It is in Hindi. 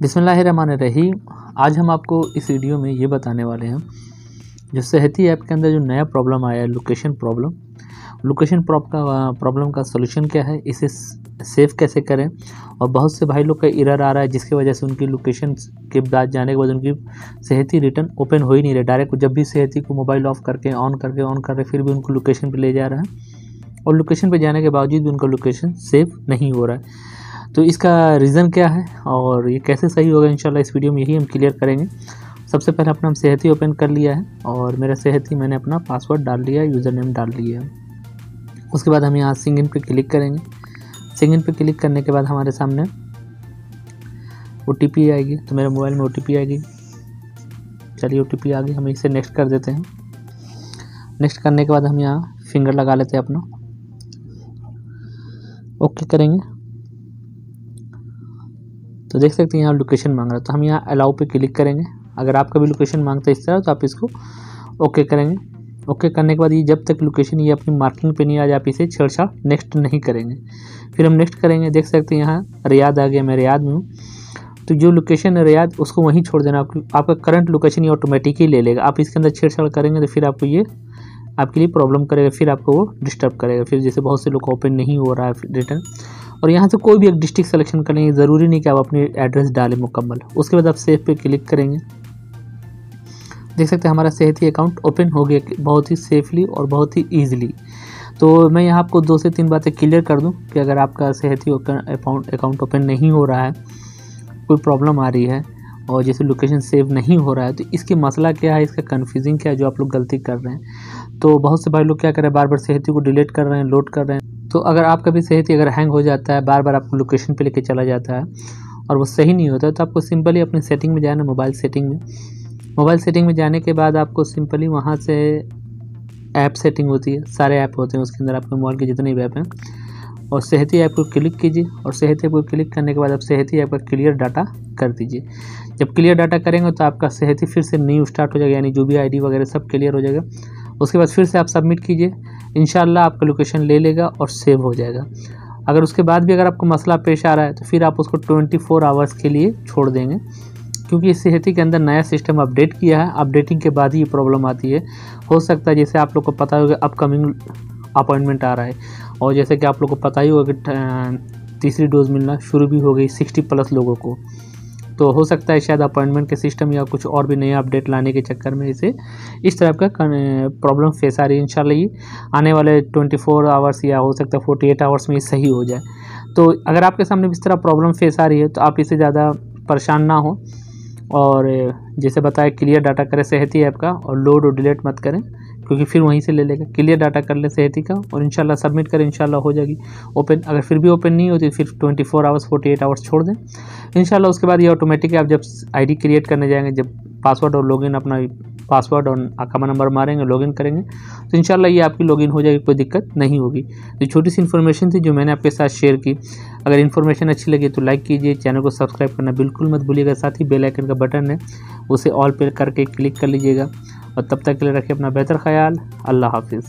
बिस्मिल्लाहिर्रहमानिर्रहीम। आज हम आपको इस वीडियो में ये बताने वाले हैं जो सेहती ऐप के अंदर जो नया प्रॉब्लम आया है लोकेशन प्रॉब्लम का सोल्यूशन क्या है, इसे सेव कैसे करें। और बहुत से भाई लोग का एरर आ रहा है जिसकी वजह से उनकी लोकेशन के बाद जाने के बाद उनकी सेहती रिटर्न ओपन हो ही नहीं रहा। डायरेक्ट जब भी सेहती को मोबाइल ऑफ करके ऑन कर रहे फिर भी उनको लोकेशन पर ले जा रहा है और लोकेशन पर जाने के बावजूद भी उनका लोकेशन सेव नहीं हो रहा है। तो इसका रीज़न क्या है और ये कैसे सही होगा, इंशाल्लाह इस वीडियो में यही हम क्लियर करेंगे। सबसे पहले अपना हम सेहती ओपन कर लिया है और मेरा सेहती मैंने अपना पासवर्ड डाल लिया है, यूज़र नेम डाल लिया है। उसके बाद हम यहाँ सिंग इन पे क्लिक करेंगे। सिंग इन पे क्लिक करने के बाद हमारे सामने OTP आएगी, तो मेरे मोबाइल में OTP आएगी। चलिए OTP आ गई, हम इसे नेक्स्ट कर देते हैं। नेक्स्ट करने के बाद हम यहाँ फिंगर लगा लेते हैं अपना, ओके करेंगे तो देख सकते हैं यहाँ लोकेशन मांग रहा है। तो हम यहाँ अलाउ पे क्लिक करेंगे। अगर आपका भी लोकेशन मांगता है इस तरह तो आप इसको ओके करेंगे। ओके करने के बाद ये जब तक लोकेशन ये अपनी मार्किंग पे नहीं आ जाए आप इसे छेड़छाड़ नेक्स्ट नहीं करेंगे। फिर हम नेक्स्ट करेंगे, देख सकते हैं यहाँ रियाद आ गया, मैं रियाद में हूँ। तो जो लोकेशन है रियाद उसको वहीं छोड़ देना, आपका करंट लोकेशन ये ऑटोमेटिक ही ले लेगा। आप इसके अंदर छेड़छाड़ करेंगे तो फिर आपको ये आपके लिए प्रॉब्लम करेगा, फिर आपको वो डिस्टर्ब करेगा। फिर जैसे बहुत से लोग को ओपन नहीं हो रहा है रिटर्न। और यहाँ से कोई भी एक डिस्ट्रिक्ट सिलेक्शन करेंगे, ज़रूरी नहीं कि आप अपनी एड्रेस डालें मुकम्मल। उसके बाद आप सेव पे क्लिक करेंगे, देख सकते हैं हमारा सेहती अकाउंट ओपन हो गया बहुत ही सेफली और बहुत ही ईजिली। तो मैं यहाँ आपको 2 से 3 बातें क्लियर कर दूँ कि अगर आपका सेहती अकाउंट ओपन नहीं हो रहा है, कोई प्रॉब्लम आ रही है और जैसे लोकेशन सेव नहीं हो रहा है तो इसके मसला क्या है, इसका कन्फ्यूजिंग क्या है जो आप लोग गलती कर रहे हैं। तो बहुत से भाई लोग क्या कर रहे हैं, बार बार सेहती को डिलीट कर रहे हैं, लोड कर रहे हैं। तो अगर आपका भी सेहती अगर हैंग हो जाता है, बार बार आपको लोकेशन पे लेके चला जाता है और वो सही नहीं होता, तो आपको सिंपली अपनी सेटिंग में जाना, मोबाइल सेटिंग में जाने के बाद आपको सिंपली वहाँ से ऐप सेटिंग होती है, सारे ऐप होते हैं उसके अंदर आपके मोबाइल के जितने भी ऐप हैं, और सेहती ऐप को क्लिक कीजिए। और सेहती ऐप को क्लिक करने के बाद आप सेहती ऐप का क्लियर डाटा कर दीजिए। जब क्लियर डाटा करेंगे तो आपका सेहती फिर से न्यू स्टार्ट हो जाएगा, यानी जो भी ID वगैरह सब क्लियर हो जाएगा। उसके बाद फिर से आप सबमिट कीजिए, इंशाल्लाह आपका लोकेशन ले लेगा और सेव हो जाएगा। अगर उसके बाद भी अगर आपको मसला पेश आ रहा है तो फिर आप उसको 24 आवर्स के लिए छोड़ देंगे, क्योंकि इस सेहती के अंदर नया सिस्टम अपडेट किया है। अपडेटिंग के बाद ही ये प्रॉब्लम आती है। हो सकता है जैसे आप लोग को पता होगा अपकमिंग अपॉइंटमेंट आ रहा है, और जैसे कि आप लोग को पता ही होगा कि तीसरी डोज मिलना शुरू भी हो गई 60+ लोगों को, तो हो सकता है शायद अपॉइंटमेंट के सिस्टम या कुछ और भी नया अपडेट लाने के चक्कर में इसे इस तरह का प्रॉब्लम फेस आ रही है। इंशाल्लाह ये आने वाले 24 आवर्स या हो सकता है 48 आवर्स में ये सही हो जाए। तो अगर आपके सामने इस तरह प्रॉब्लम फेस आ रही है तो आप इससे ज़्यादा परेशान ना हो, और जैसे बताया क्लियर डाटा करें सेहती ऐप का, और लोड और डिलीट मत करें क्योंकि फिर वहीं से ले लेगा। क्लियर डाटा कर ले सेहती का और इंशाल्लाह सबमिट करें, इंशाल्लाह हो जाएगी ओपन। अगर फिर भी ओपन नहीं होती फिर 24 आवर्स 48 आवर्स छोड़ दें, इंशाल्लाह उसके बाद ये ऑटोमेटिक आप जब ID क्रिएट करने जाएंगे, जब पासवर्ड और लॉगिन अपना पासवर्ड और अकाउंट नंबर मारेंगे, लॉगिन करेंगे तो इंशाल्लाह ये आपकी लॉगिन हो जाएगी, कोई दिक्कत नहीं होगी। तो छोटी सी इन्फॉर्मेशन थी जो मैंने आपके साथ शेयर की। अगर इन्फॉर्मेशन अच्छी लगी तो लाइक कीजिए, चैनल को सब्सक्राइब करना बिल्कुल मत भूलिएगा। साथ ही बेल आइकन का बटन है उसे ऑल पे करके क्लिक कर लीजिएगा। और तब तक के लिए रखिए अपना बेहतर ख्याल। अल्लाह हाफिज़।